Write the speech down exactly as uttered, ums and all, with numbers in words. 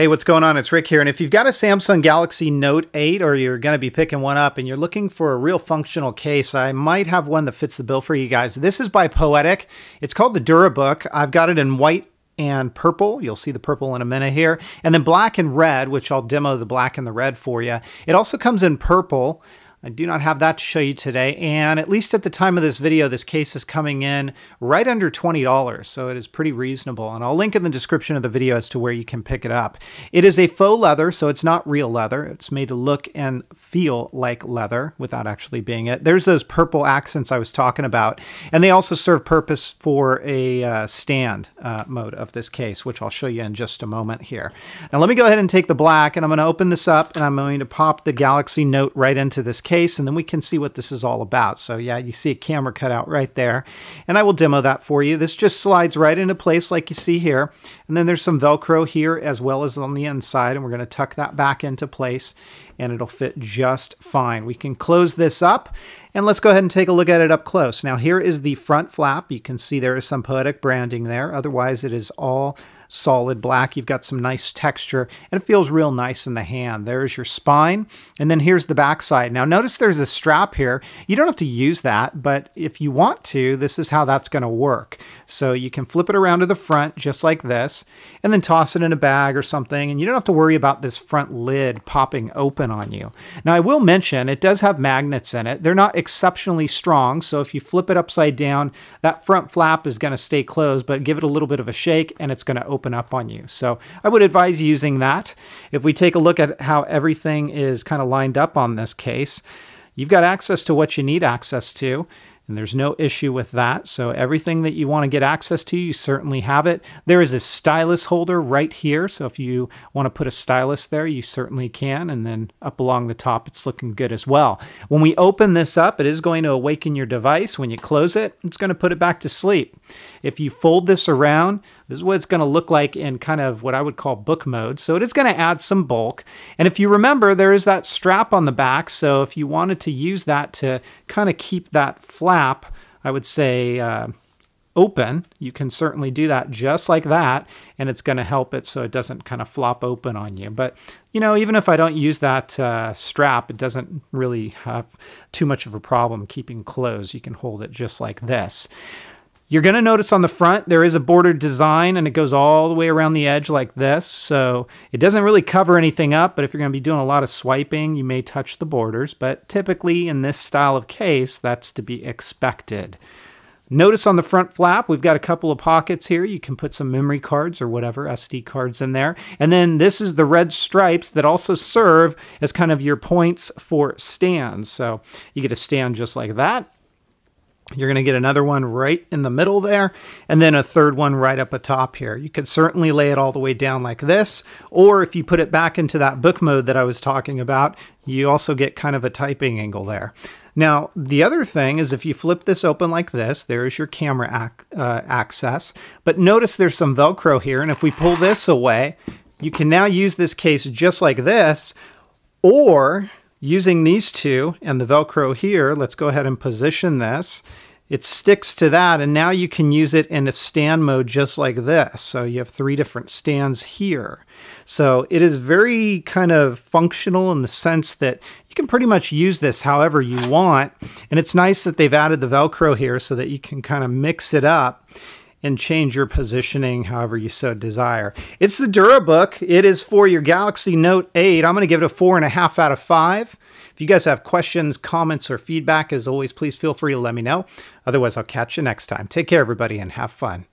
Hey, what's going on? It's Rick here. And if you've got a Samsung Galaxy Note eight or you're going to be picking one up and you're looking for a real functional case, I might have one that fits the bill for you guys. This is by Poetic. It's called the DuraBook. I've got it in white and purple. You'll see the purple in a minute here. And then black and red, which I'll demo the black and the red for you. It also comes in purple. I do not have that to show you today, and at least at the time of this video, this case is coming in right under twenty dollars, so it is pretty reasonable, and I'll link in the description of the video as to where you can pick it up. It is a faux leather, so it's not real leather. It's made to look and feel like leather without actually being it. There's those purple accents I was talking about, and they also serve purpose for a uh, stand uh, mode of this case, which I'll show you in just a moment here. Now let me go ahead and take the black, and I'm going to open this up, and I'm going to pop the Galaxy Note right into this case. case, and then we can see what this is all about. So yeah, you see a camera cutout right there, and I will demo that for you. This just slides right into place like you see here, and then there's some Velcro here as well as on the inside, and we're going to tuck that back into place, and it'll fit just fine. We can close this up, and let's go ahead and take a look at it up close. Now here is the front flap. You can see there is some Poetic branding there. Otherwise, it is all solid black. You've got some nice texture, and it feels real nice in the hand. There's your spine, and then here's the back side. Now notice there's a strap here. You don't have to use that, but if you want to, this is how that's going to work. So you can flip it around to the front just like this, and then toss it in a bag or something, and you don't have to worry about this front lid popping open on you. Now I will mention, it does have magnets in it. They're not exceptionally strong, so if you flip it upside down, that front flap is going to stay closed, but give it a little bit of a shake, and it's going to open Open up on you. So I would advise using that. If we take a look at how everything is kind of lined up on this case, you've got access to what you need access to, and there's no issue with that. So everything that you want to get access to, you certainly have it. There is a stylus holder right here, so if you want to put a stylus there, you certainly can. And then up along the top, it's looking good as well. When we open this up, it is going to awaken your device. When you close it, it's going to put it back to sleep. If you fold this around, this is what it's going to look like in kind of what I would call book mode. So it is going to add some bulk. And if you remember, there is that strap on the back. So if you wanted to use that to kind of keep that flap, I would say, uh, open, you can certainly do that just like that, and it's going to help it so it doesn't kind of flop open on you. But, you know, even if I don't use that uh, strap, it doesn't really have too much of a problem keeping closed. You can hold it just like this. You're going to notice on the front there is a bordered design, and it goes all the way around the edge like this. So it doesn't really cover anything up, but if you're going to be doing a lot of swiping, you may touch the borders. But typically in this style of case, that's to be expected. Notice on the front flap, we've got a couple of pockets here. You can put some memory cards or whatever, S D cards in there. And then this is the red stripes that also serve as kind of your points for stands. So you get a stand just like that. You're going to get another one right in the middle there, and then a third one right up atop here. You could certainly lay it all the way down like this, or if you put it back into that book mode that I was talking about, you also get kind of a typing angle there. Now, the other thing is if you flip this open like this, there's your camera ac uh, access, but notice there's some Velcro here, and if we pull this away, you can now use this case just like this, or using these two and the Velcro here, let's go ahead and position this. It sticks to that, and now you can use it in a stand mode just like this. So you have three different stands here. So it is very kind of functional in the sense that you can pretty much use this however you want. And it's nice that they've added the Velcro here so that you can kind of mix it up and change your positioning however you so desire. It's the DuraBook. It is for your Galaxy Note eight. I'm going to give it a four and a half out of five. If you guys have questions, comments, or feedback, as always, please feel free to let me know. Otherwise, I'll catch you next time. Take care, everybody, and have fun.